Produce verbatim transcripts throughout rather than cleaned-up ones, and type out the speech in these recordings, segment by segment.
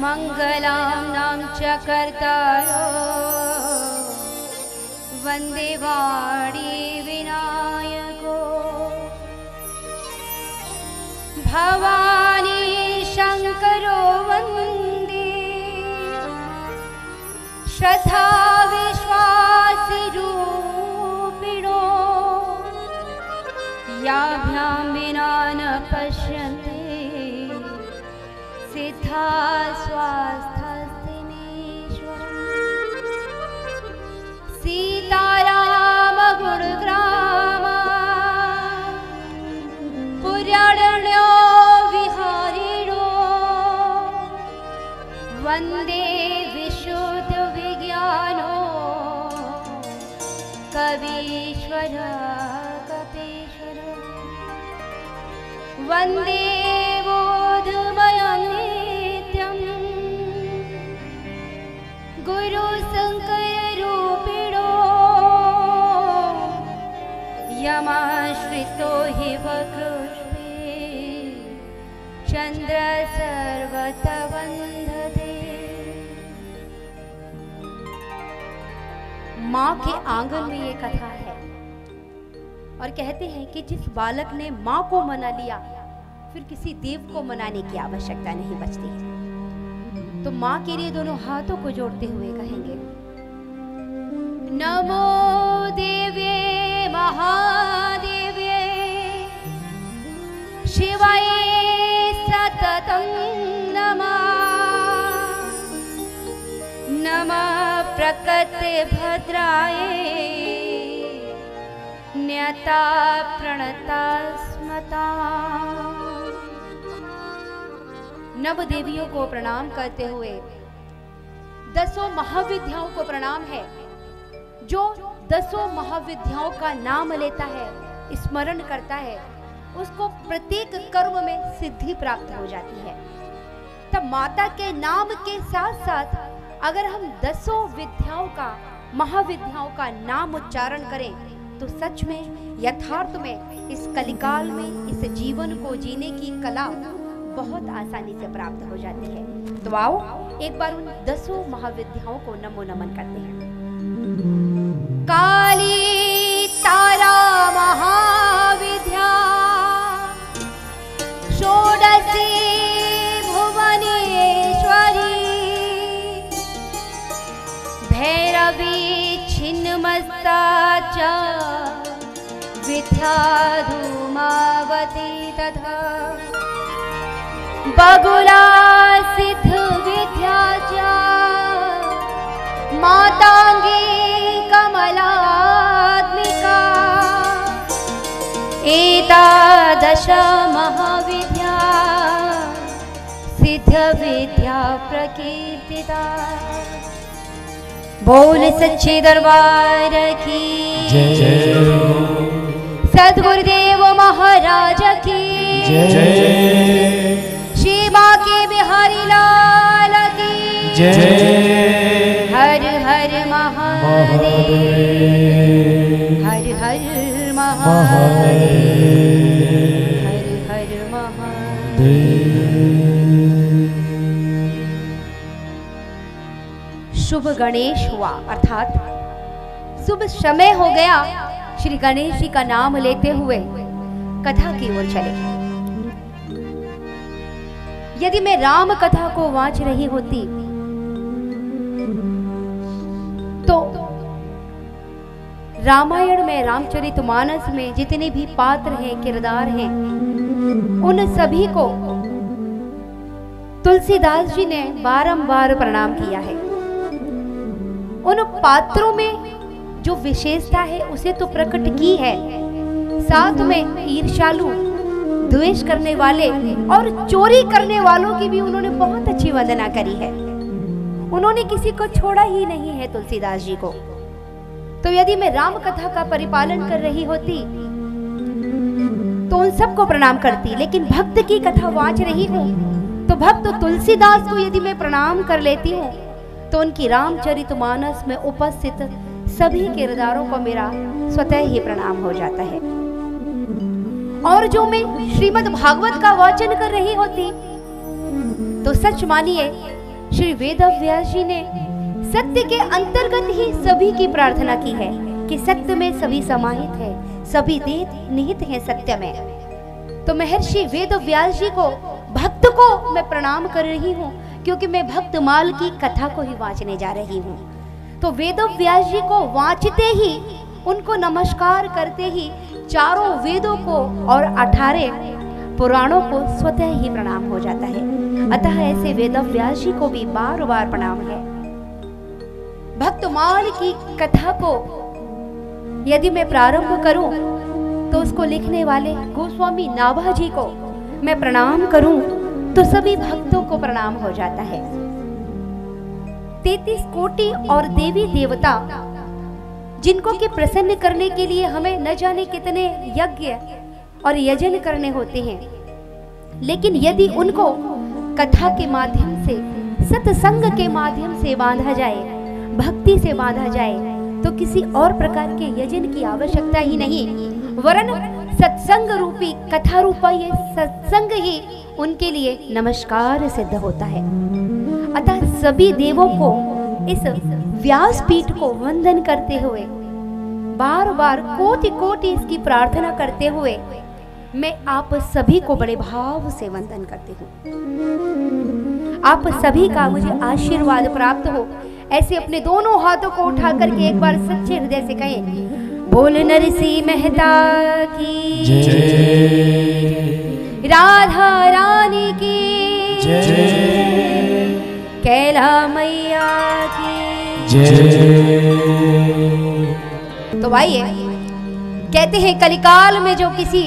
मंगलाम नाम चकर्तारो वंदे वाणी विनायको भवानी शंकरो वंदे श्रद्धा विश्वासी रूपिणो याभ्याम विना न पश्यन्ति सिद्धा स्वास्थ्यस्तिनेश्वर सीताराम गुरुग्राम पुराण्यो विहारिणो वंदे विशुद्ध विज्ञानो कवीश्वर कपेश्वर वंदे गुरु संकर रूपिणो यमाश्रितो हि वक्ष्मे चंद्र सर्वतः वंदते। माँ के आंगन में ये कथा है और कहते हैं कि जिस बालक ने माँ को मना लिया फिर किसी देव को मनाने की आवश्यकता नहीं बचती। तो माँ के लिए दोनों हाथों को जोड़ते हुए कहेंगे नमो देवे महादेवे शिवाय सततं नमः नमः प्रकटे भद्राय न्यता प्रणता स्मता। नव देवियों को प्रणाम करते हुए दसों महाविद्याओं को प्रणाम है। जो दसों महाविद्याओं का नाम लेता है, स्मरण करता है, उसको प्रत्येक कर्म में सिद्धि प्राप्त हो जाती है। तब माता के नाम के साथ साथ अगर हम दसों विद्याओं का, महाविद्याओं का नाम उच्चारण करें तो सच में, यथार्थ में, इस कलिकाल में इस जीवन को जीने की कला बहुत आसानी से प्राप्त हो जाती है। तो आओ एक बार उन दसों महाविद्याओं को नमो नमन करते हैं। काली तारा महाविद्या षोडशी भुवनेश्वरी भैरवी छिन्नमस्ता च विद्या धूमावती तथा बगुला सिद्ध विद्याचा मातांगी कमलात्मिका एतादश महाविद्या सिद्ध विद्या प्रकीर्तिता। बोल सच्चे दरबार की सद्गुरुदेव महाराज की जय। बाकी बिहारी लाल की जय। हर हर महादेव हर हर महादेव हर हर महादेव। शुभ गणेश हुआ अर्थात शुभ समय हो गया श्री गणेश जी का नाम लेते हुए कथा की ओर चले। यदि मैं राम कथा को वाच रही होती तो रामायण में, रामचरितमानस में जितने भी पात्र हैं, किरदार हैं, उन सभी को तुलसीदास जी ने बारंबार प्रणाम किया है। उन पात्रों में जो विशेषता है उसे तो प्रकट की है, साथ में ईर्ष्यालु, द्वेष करने वाले और चोरी करने वालों की भी उन्होंने बहुत अच्छी वंदना करी है। उन्होंने किसी को छोड़ा ही नहीं है तुलसीदास जी को। तो यदि मैं राम कथा का परिपालन कर रही होती तो उन सबको प्रणाम करती, लेकिन भक्त की कथा वाच रही हूँ तो भक्त तुलसीदास को यदि मैं प्रणाम कर लेती हूँ तो उनकी रामचरितमानस में उपस्थित सभी किरदारों को मेरा स्वतः ही प्रणाम हो जाता है। और जो मैं श्रीमद् भागवत का वाचन कर रही होती तो सच मानिए श्री वेदव्यास जी ने सत्य के अंतर्गत ही सभी की प्रार्थना की है कि सत्य में सभी समाहित है, सभी निहित है सत्य में। तो महर्षि वेदव्यास जी को, भक्त को मैं प्रणाम कर रही हूँ क्योंकि मैं भक्तमाल की कथा को ही वाचने जा रही हूँ। तो वेदव्यास जी को वाचते ही, उनको नमस्कार करते ही चारों वेदों को और अठारह पुराणों को स्वतः ही प्रणाम हो जाता है। अतः ऐसे वेदव्यास जी को भी बार बार प्रणाम है। भक्तमाल की कथा को यदि मैं प्रारंभ करूं तो उसको लिखने वाले गोस्वामी नाभा जी को मैं प्रणाम करूं तो सभी भक्तों को प्रणाम हो जाता है। तैतीस कोटि और देवी देवता जिनको कि प्रसन्न करने के लिए हमें न जाने कितने यज्ञ और यजन करने होते हैं, लेकिन यदि उनको कथा के माध्यम से, सत्संग के माध्यम से बांधा जाए, भक्ति से बांधा जाए, तो किसी और प्रकार के यजन की आवश्यकता ही नहीं, वरन सत्संग रूपी कथा रूपा ये सत्संग ही उनके लिए नमस्कार सिद्ध होता है। अतः सभी देवों को, इस व्यासपीठ को वंदन करते हुए, बार बार कोटि कोटि इसकी प्रार्थना करते हुए मैं आप सभी को बड़े भाव से वंदन करती हूँ। आप सभी का मुझे आशीर्वाद प्राप्त हो, ऐसे अपने दोनों हाथों को उठा करके एक बार सच्चे हृदय से कहें, बोल नरसी मेहता की जय, राधा रानी की जय, कैला मैया की जय। तो आइए, कहते हैं कलिकाल में जो किसी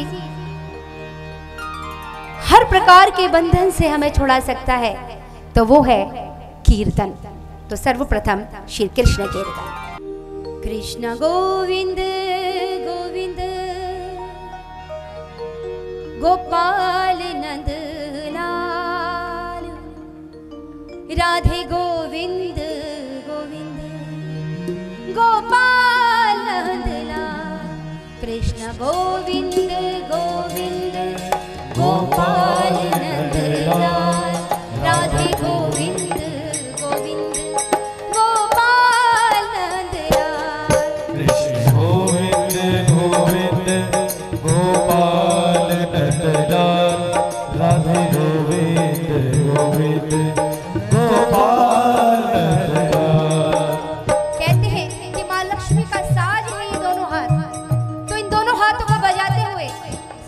हर प्रकार के बंधन से हमें छुड़ा सकता है तो वो है कीर्तन। तो सर्वप्रथम श्री कृष्ण कीर्तन। कृष्ण गोविंद गोविंद, गोपाल नंदलाल, राधे गोविंद गोविंद, गोपाल नंदलाल, कृष्ण गोविंद गोविंद, गोपाल नंदलाल, राधे गोविंद गोविंद, गोपाल नंदलाल, कृष्ण गोविंद गोविंद, गोपाल नंदलाल, राधे गोविंद गोविंद, गोपाल नंदलाल। कहते हैं कि माँ लक्ष्मी का साज है ये दोनों हाथ, तो इन दोनों हाथों को बजाते हुए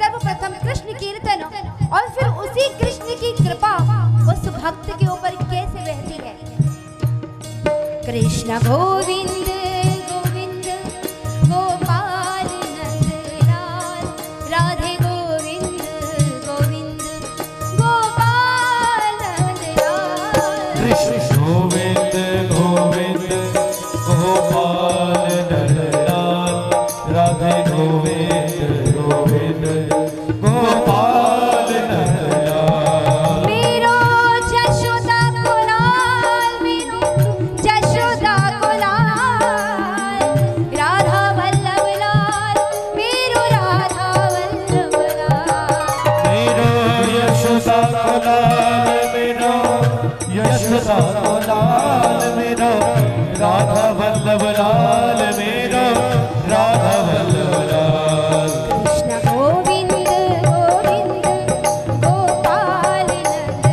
सर्वप्रथम कृष्ण कीर्तन और फिर उसी कृष्ण की कृपा उस भक्त के ऊपर कैसे बहती है। कृष्ण गोविंद गोविंद, गोपाल नंदलाल, राधे गोविंद गोविंद, गोपाल नंदलाल, कृष्ण गोविंद गोविंद, गोपाल नंदलाल, राधे गोविंद गोविंद, गोपाल नंदलाल। मेरो जशोदा को लाल, मेरो जशोदा को लाल, राधा वल्लभ लाल, मेरो राधा वल्लभ लाल, मेरो यशोदा को लाल, मेरो यशोदा को लाल, मेरो राधा वल्लभ लाल, मेरो राधा वल्लभ लाल। कृष्ण गोविंद गोविंद, गोपाल नंदलाल,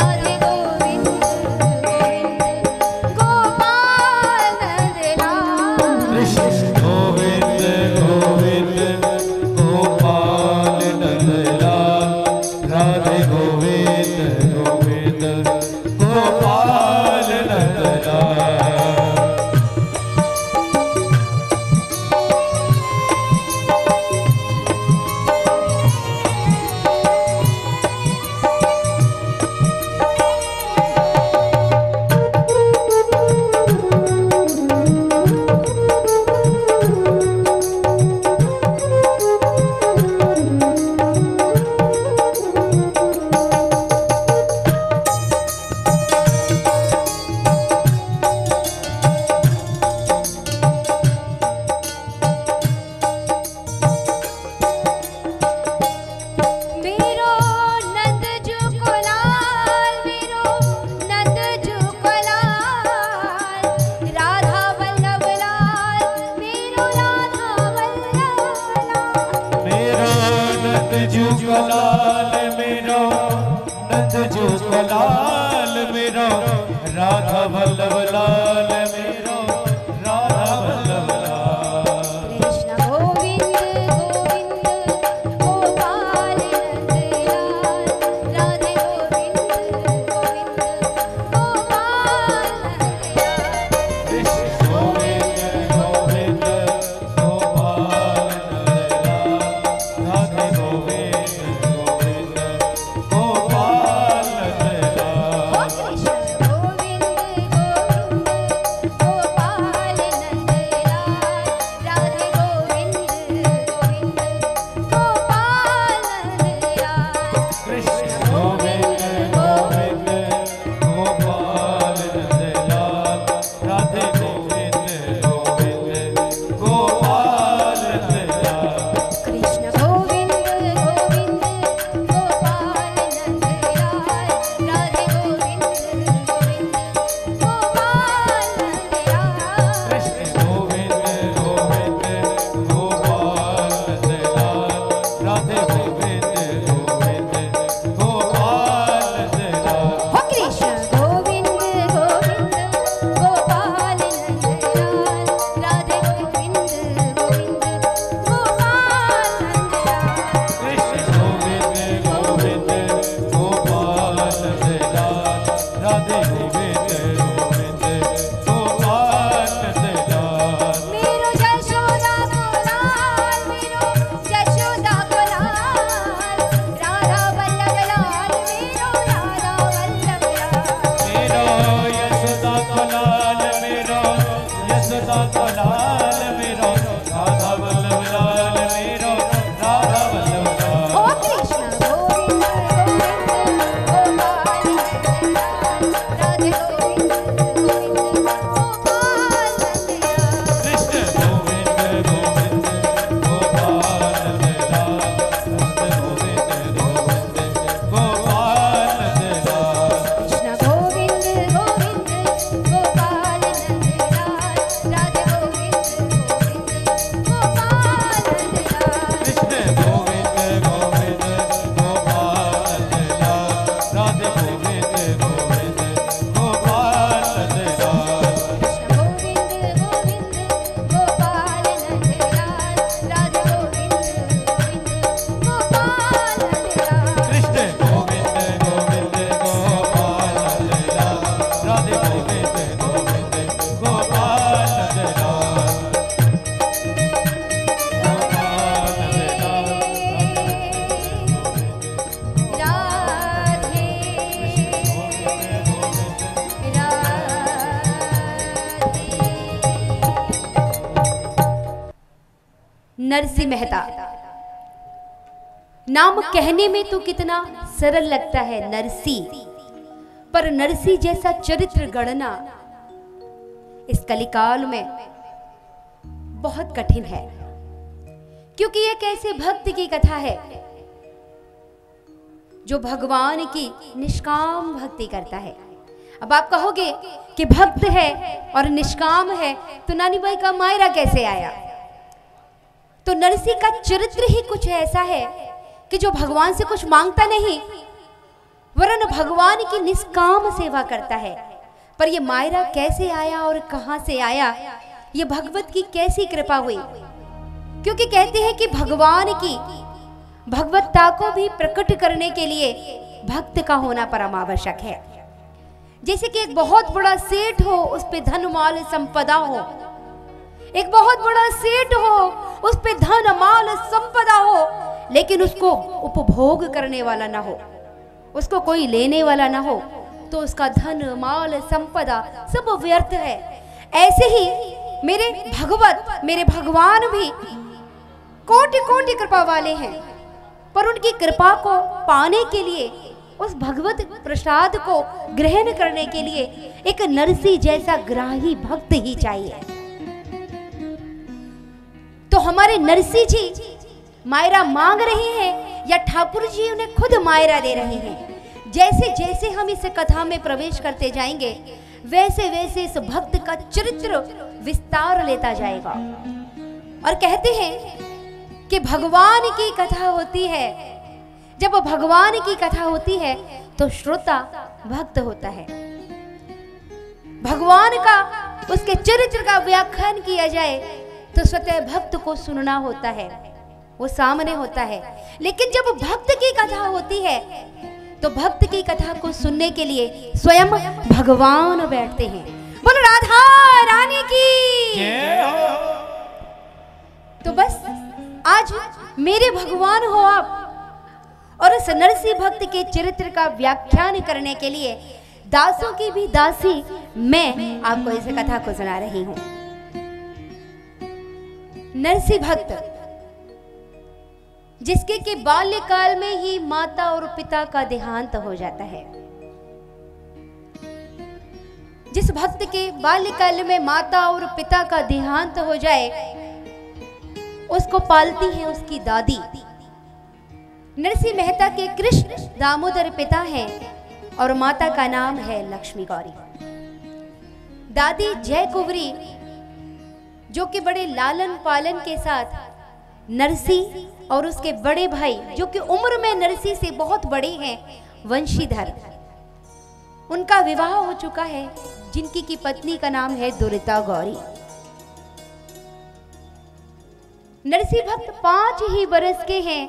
राधे गोविंद गोविंद, गोपाल नंदलाल, कृष्ण गोविंद गोविंद, गोपाल नंदलाल, राधे गोविंद गोविंद, गोपाल नंदलाल। जो कलाल मेरो नंद जो कलाल मेरो राधा वल्लभ लाल मेरो राधा वल्लभ लाल कृष्ण गोविंद गोविंद गोपाल नंद लाल राधे गोविंद गोविंद गोपाल नंद लाल कृष्ण नरसी मेहता नाम कहने में तो कितना सरल लगता है नरसी, पर नरसी जैसा चरित्र गढ़ना इस कलिकाल में बहुत कठिन है, क्योंकि यह कैसे भक्त की कथा है जो भगवान की निष्काम भक्ति करता है। अब आप कहोगे कि भक्त है और निष्काम है तो नानी बाई का मायरा कैसे आया? तो नरसी का चरित्र ही कुछ ऐसा है कि जो भगवान से कुछ मांगता नहीं वरन भगवान की निष्काम सेवा करता है। पर ये मायरा कैसे आया और कहां से आया, ये भगवत की कैसी कृपा हुई, क्योंकि कहते हैं कि भगवान की भगवत्ता को भी प्रकट करने के लिए भक्त का होना परमावश्यक है। जैसे कि एक बहुत बड़ा सेठ हो, उस पे धन माल संपदा हो, एक बहुत बड़ा सेठ हो, उस पे धन माल संपदा हो, लेकिन उसको उपभोग करने वाला ना हो, उसको कोई लेने वाला ना हो, तो उसका धन माल संपदा सब व्यर्थ है। ऐसे ही मेरे भगवत मेरे भगवान भी कोटि कोटि कृपा वाले हैं, पर उनकी कृपा को पाने के लिए, उस भगवत प्रसाद को ग्रहण करने के लिए एक नरसी जैसा ग्राही भक्त ही चाहिए। तो हमारे नरसी जी मायरा मांग रहे हैं या ठाकुर जी उन्हें खुद मायरा दे रहे हैं। जैसे जैसे हम इस कथा में प्रवेश करते जाएंगे वैसे वैसे इस भक्त का चरित्र विस्तार लेता जाएगा। और कहते हैं कि भगवान की कथा होती है। जब भगवान की कथा होती है तो श्रोता भक्त होता है। भगवान का, उसके चरित्र का व्याख्यान किया जाए तो स्वतः भक्त को सुनना होता है, वो सामने होता है। लेकिन जब भक्त की कथा होती है तो भक्त की कथा को सुनने के लिए स्वयं भगवान बैठते हैं। बोलो राधा रानी की। तो बस आज मेरे भगवान हो आप, और उस नरसी भक्त के चरित्र का व्याख्यान करने के लिए दासों की भी दासी मैं आपको इस कथा को सुना रही हूं। नरसी भक्त, जिसके के बाल्यकाल में ही माता और पिता का देहांत हो जाता है, जिस भक्त के बाल्यकाल में माता और पिता का देहांत हो जाए, उसको पालती है उसकी दादी। नरसी मेहता के कृष्ण दामोदर पिता हैं और माता का नाम है लक्ष्मी गौरी। दादी जय कुंवरी, जो कि बड़े लालन पालन के साथ नरसी और उसके बड़े भाई, जो कि उम्र में नरसी से बहुत बड़े हैं, वंशीधर, उनका विवाह हो चुका है, जिनकी की पत्नी का नाम है दुरिता गौरी। नरसी भक्त पांच ही बरस के हैं,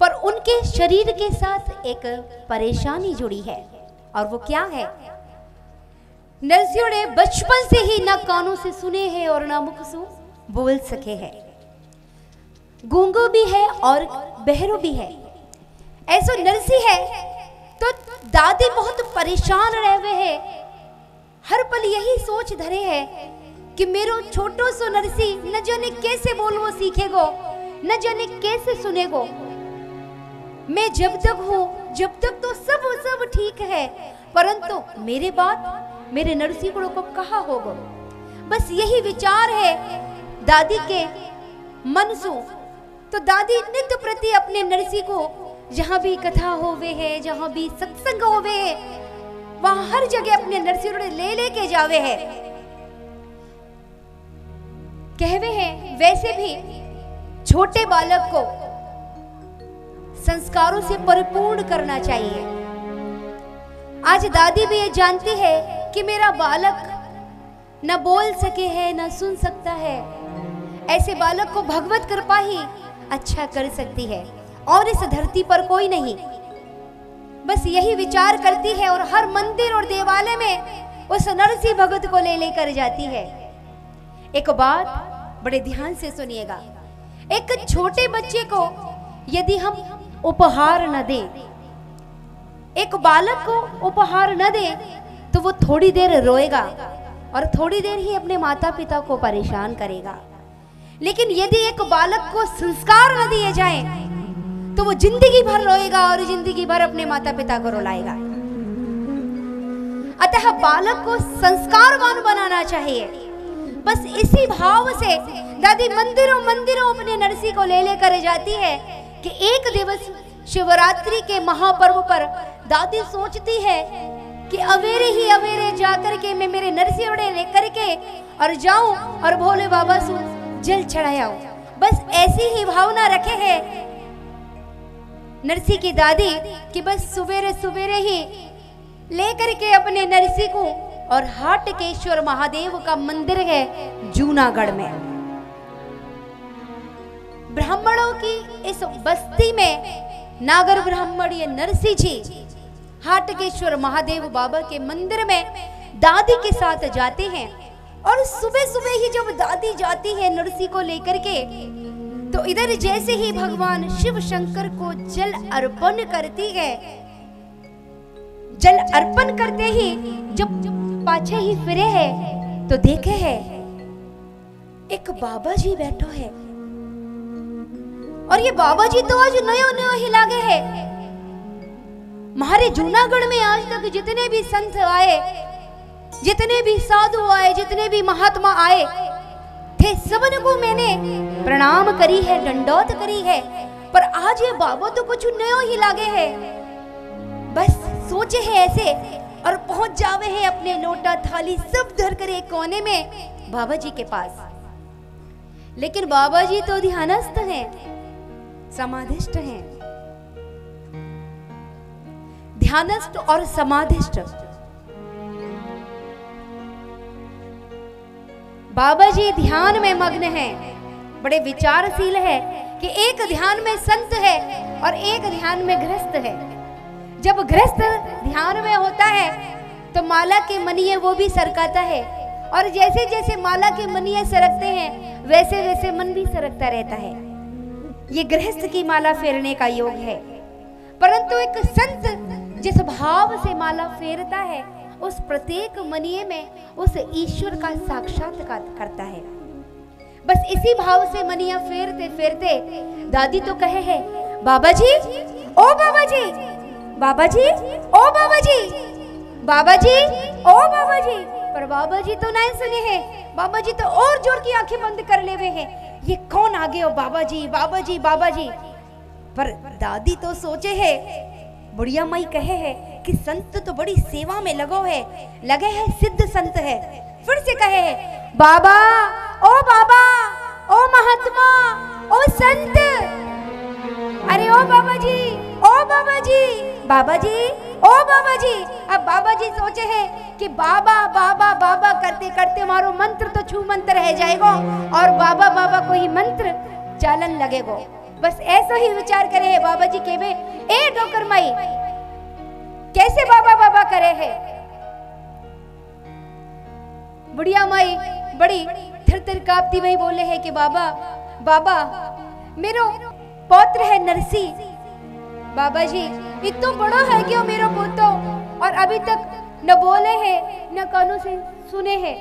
पर उनके शरीर के साथ एक परेशानी जुड़ी है, और वो क्या है? नरसियों ने बचपन से ही ना कानों से सुने हैं और ना मुख से बोल सके हैं। गूंगो भी है और बहरो भी है, ऐसो नरसी है। तो दादी बहुत परेशान रहे हुए है, हर पल यही सोच धरे है कि मेरो छोटो सो नरसी न जाने कैसे बोलवो सीखेगो, न जाने कैसे सुनेगो। मैं जब तक हूँ जब तक तो सब सब ठीक है, परंतु मेरे बाद मेरे नरसी को कहा होगा। बस यही विचार है दादी के मन सु। तो दादी नित्य प्रति अपने नरसी को, जहाँ भी कथा होवे है, जहाँ भी सत्संग होवे है, वहाँ हर जगह अपने नरसी को ले लेके जावे है। कहवे हैं वैसे भी छोटे बालक को संस्कारों से परिपूर्ण करना चाहिए। आज दादी भी ये जानती है कि मेरा बालक न बोल सके है न सुन सकता है, ऐसे बालक को भगवत कृपा ही अच्छा कर सकती है, और इस धरती पर कोई नहीं। बस यही विचार करती है और हर मंदिर और देवालय में उस नरसी भगत को ले लेकर जाती है। एक बात बड़े ध्यान से सुनिएगा, एक छोटे बच्चे को यदि हम उपहार न दे, एक बालक को उपहार न दे, तो वो थोड़ी देर रोएगा और थोड़ी देर ही अपने माता पिता को परेशान करेगा। लेकिन यदि एक बालक को संस्कार न दिए जाए तो वो जिंदगी भर रोएगा और जिंदगी भर अपने माता पिता को रुलाएगा। अतः बालक को संस्कारवान बनाना चाहिए। बस इसी भाव से दादी मंदिरों मंदिरों अपने नरसी को ले लेकर जाती है कि एक दिवस शिवरात्रि के महापर्व पर दादी सोचती है कि अवेरे ही अवेरे जाकर के मैं मेरे नरसी उड़े लेकर के और जाऊं और भोले बाबा सु जल चढ़ाया। बस ऐसी ही भावना रखे है नरसी की दादी कि बस सुबेरे सुबेरे ही लेकर के अपने नरसी को, और हाटकेश्वर महादेव का मंदिर है जूनागढ़ में। ब्राह्मणों की इस बस्ती में नागर ब्राह्मण ये नरसी जी हाटकेश्वर महादेव बाबा के मंदिर में दादी के साथ जाते हैं। और सुबह सुबह ही जब दादी जाती है नरसी को लेकर के, तो इधर जैसे ही भगवान शिव शंकर को जल अर्पण करती है, जल अर्पण करते ही जब पाछे ही फिरे है तो देखे है एक बाबा जी बैठो है, और ये बाबा जी तो आज नयो नयो ही लागे है। हमारे जूनागढ़ में आज तक जितने भी संत आए, जितने भी साधु आए, जितने भी महात्मा आए थे, सबने को मैंने प्रणाम करी है, दंडौत करी है, पर आज ये बाबा तो कुछ नयो ही लागे है। बस सोचे है ऐसे और पहुंच जावे है अपने लोटा थाली सब धर कर एक कोने में बाबा जी के पास। लेकिन बाबा जी तो ध्यानस्थ हैं, समाधिस्थ हैं। ध्यानस्थ और समाधिस्थ, बाबा जी ध्यान में मग्न हैं, बड़े विचारशील है कि एक ध्यान में संत है और एक ध्यान में गृहस्थ है। जब गृहस्थ ध्यान में होता है तो माला के मनिये वो भी सरकाता है, और जैसे जैसे माला के मनिये सरकते हैं वैसे वैसे मन भी सरकता रहता है। ये गृहस्थ की माला फेरने का योग है। परंतु एक संत जिस भाव से माला फेरता है उस प्रत्येक मनिये में उस ईश्वर का साक्षात्कार करता है। बस इसी भाव से मनिया फेरते फेरते दादी तो कहे है, बाबा जी ओ बाबा जी, बाबा जी ओ बाबा जी, बाबा जी ओ बाबा जी, पर बाबा जी तो नहीं सुने हैं। बाबा जी तो और जोर की आंखें बंद कर ले हुए हैं, ये कौन आ गए हो बाबा जी, बाबा जी, बाबा जी। पर दादी तो सोचे है, बुढ़िया माई कहे है कि संत तो बड़ी सेवा में लगो है, लगे है सिद्ध संत है। फिर से कहे है, बाबा ओ बाबा ओ महात्मा ओ संत, अरे ओ बाबा जी ओ बाबा जी, बाबा जी ओ बाबा जी। अब बाबा जी सोचे हैं कि बाबा बाबा बाबा करते करते मारो मंत्र तो छू मंत्र रह जाएगा और बाबा बाबा को ही मंत्र चालन लगेगा। बस ऐसा ही विचार करे है बाबा जी के में, ए डोकर माई कैसे बाबा बाबा करे है। बुढ़िया माई बड़ी थर थर कांपती वही बोले है कि बाबा बाबा मेरो पौत्र है नरसी, बाबा जी इतना बड़ा है कि वो मेरा पोतो और अभी तक न बोले हैं न कानों से सुने हैं।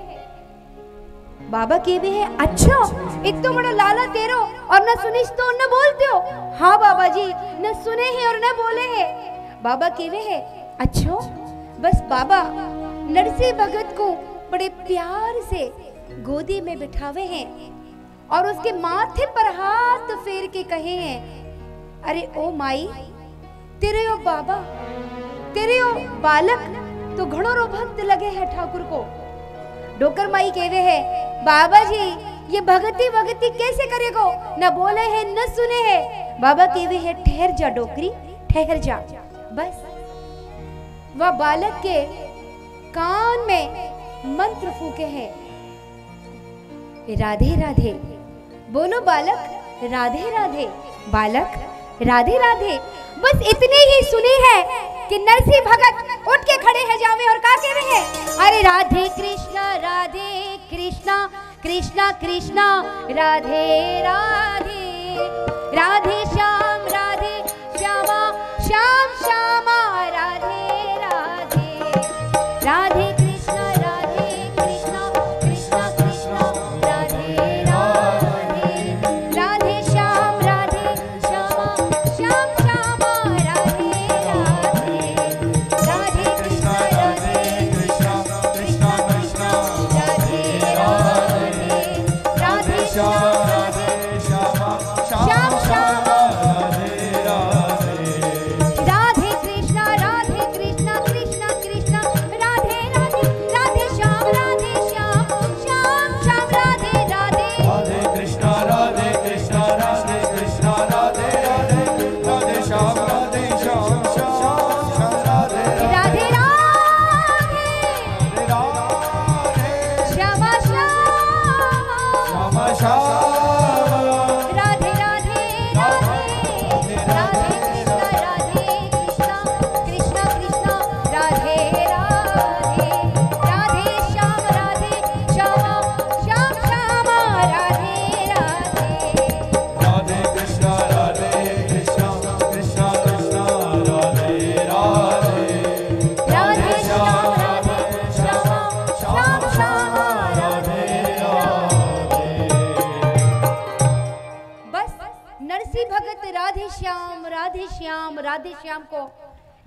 बाबा के भी है, अच्छा इतना बड़ा लाला तेरो और न सुनिश तो न बोलते हो। हाँ बाबा जी न सुने हैं और न बोले हैं। बाबा के भी है, अच्छा बस बाबा नरसी भगत को बड़े प्यार से गोदी में बिठावे हैं और उसके माथे पर हाथ फेर के कहे हैं, अरे ओ माई तेरे ओ बाबा तेरे ओ बालक तो घड़ो रो भक्त लगे है ठाकुर को। डोकर माई कहवे है, बाबा जी ये भगती भगती कैसे करेगो, न बोले है न सुने है। बाबा कहवे है, ठहर जा डोकरी ठहर जा। बस वह बालक के कान में मंत्र फूके हैं, राधे राधे बोलो बालक, राधे राधे बालक, राधे राधे। बस इतने ही सुनी है कि नरसी भगत उठ के खड़े हैं जावे और काके में है, अरे राधे कृष्णा राधे कृष्णा कृष्णा कृष्णा राधे राधे, राधे श्याम राधे श्यामा श्याम श्यामा राधे राधे, राधे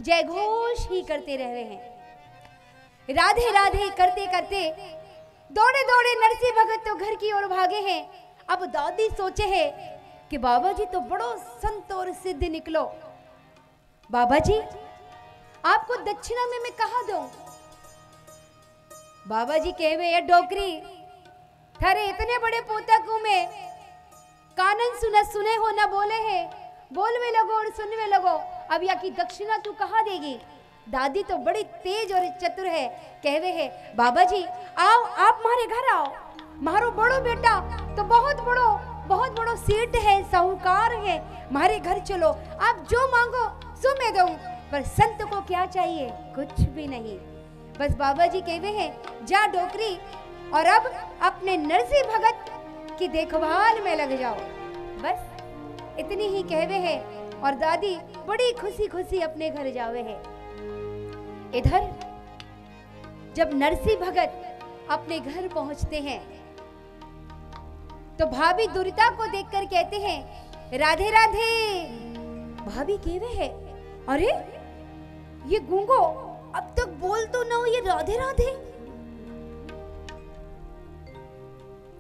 जयघोष ही करते रह रहे हैं, राधे राधे करते करते दौड़े दौड़े नरसी भगत तो घर की ओर भागे हैं। अब दादी सोचे है कि बाबा जी तो बड़ो संत और सिद्ध निकलो, बाबा जी आपको दक्षिणा में मैं कहा दूं। बाबा जी कहे, ये डोकरी थारे इतने बड़े पोता को मैं कानन सुना सुने हो न बोले है, बोल में लगो और सुन में लगो। अब या की दक्षिणा तू कहाँ देगी? दादी तो बड़ी तेज और चतुर है, कहवे है बाबा जी आओ आप मारे घर आओ, मारो बड़ो बेटा तो बहुत बड़ो बहुत बड़ो सेठ है, साहूकार है, मारे घर चलो, आप जो मांगो सो मैं दूं। पर संत को क्या चाहिए? कुछ भी नहीं, बस बाबा जी कहवे हैं जा डोकरी और अब अपने नरसी भगत की देखभाल में लग जाओ, बस इतनी ही कहवे है और दादी बड़ी खुशी खुशी अपने घर जावे है। इधर जब नरसी भगत अपने घर पहुंचते हैं तो भाभी दुरिता को देखकर कहते हैं राधे राधे। भाभी केवे है अरे ये गूंगो अब तक बोल तो ना हो ये राधे राधे।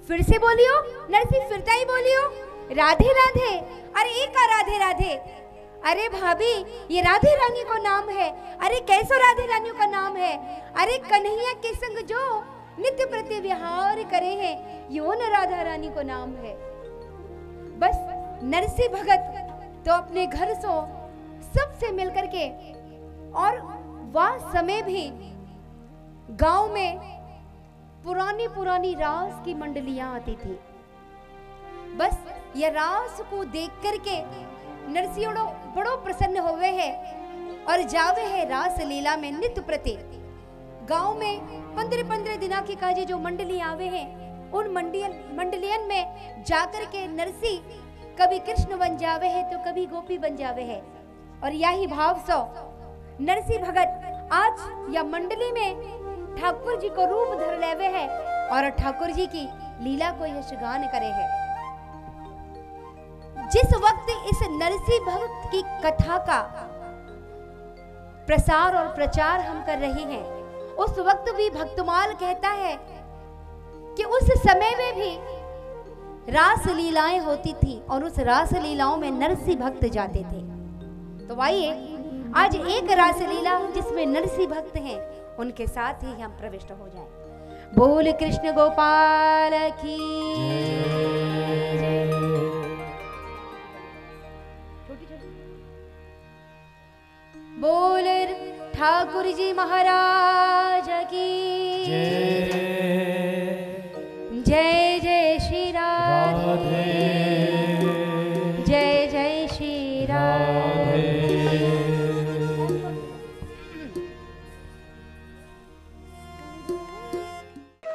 फिर से बोलियो नरसी, फिरता ही बोलियो राधे राधे। अरे एक राधे राधे, अरे भाभी ये राधे रानी का नाम है। अरे कैसो राधे रानी का नाम है? अरे कन्हैया के संग जो नित्य प्रति विहार करे हैं यो न राधा रानी को नाम है। बस नरसी भगत तो अपने घर सो सबसे मिलकर के और वह समय भी गांव में पुरानी पुरानी रास की मंडलियां आती थी। बस यह रास को देख करके नरसी बड़ो प्रसन्न होवे है और जावे है रास लीला में नित्य प्रति। गांव में पंद्रह पंद्रह दिना के काजे जो मंडली आवे हैं उन मंडियन मंडलियन में जाकर के नरसी कभी कृष्ण बन जावे है तो कभी गोपी बन जावे है। और यही भाव सो नरसी भगत आज या मंडली में ठाकुर जी को रूप धर लेवे है और ठाकुर जी की लीला को यशगान करे है। जिस वक्त इस नरसी भगत की कथा का प्रसार और प्रचार हम कर रहे हैं उस वक्त भी भक्तमाल कहता है कि उस समय में भी रास लीलाएं होती थी और उस रास लीलाओं में नरसी भक्त जाते थे। तो आइए आज एक रास लीला जिसमें नरसी भक्त हैं उनके साथ ही हम प्रविष्ट हो जाएं। बोल कृष्ण गोपाल की जय। बोल ठाकुर जी महाराज की जय। जय जय श्री राधे, जय जय श्री राधे।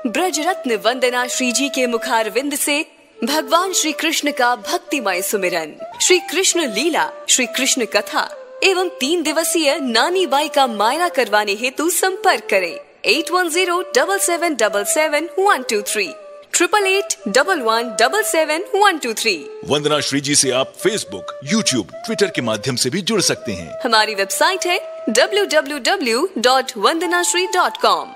ब्रजरत्न वंदना श्रीजी के मुखारविंद से भगवान श्री कृष्ण का भक्तिमय सुमिरन, श्री कृष्ण लीला, श्री कृष्ण कथा एवं तीन दिवसीय नानी बाई का मायरा करवाने हेतु संपर्क करें eight one zero double seven double seven one two three, triple eight double one double seven one two three. Vandana Shriji से आप फेसबुक, यूट्यूब, ट्विटर के माध्यम से भी जुड़ सकते हैं। हमारी वेबसाइट है W W W dot Vandanashree dot com.